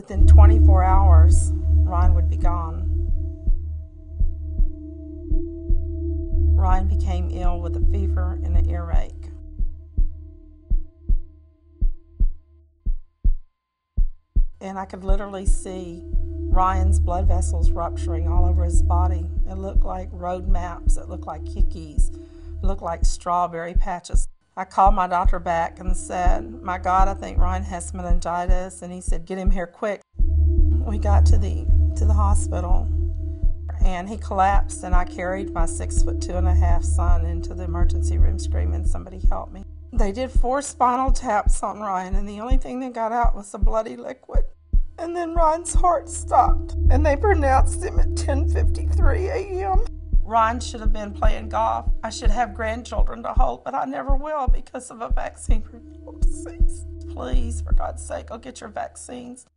Within 24 hours, Ryan would be gone. Ryan became ill with a fever and an earache. And I could literally see Ryan's blood vessels rupturing all over his body. It looked like road maps, it looked like hickeys, it looked like strawberry patches. I called my doctor back and said, "My God, I think Ryan has meningitis," and he said, "Get him here quick." We got to the hospital and he collapsed, and I carried my 6'2½" son into the emergency room screaming, "Somebody help me." They did 4 spinal taps on Ryan, and the only thing that got out was a bloody liquid. And then Ryan's heart stopped, and they pronounced him at 10:53 a.m. Ryan should have been playing golf. I should have grandchildren to hold, but I never will because of a vaccine for disease. Please, for God's sake, go get your vaccines.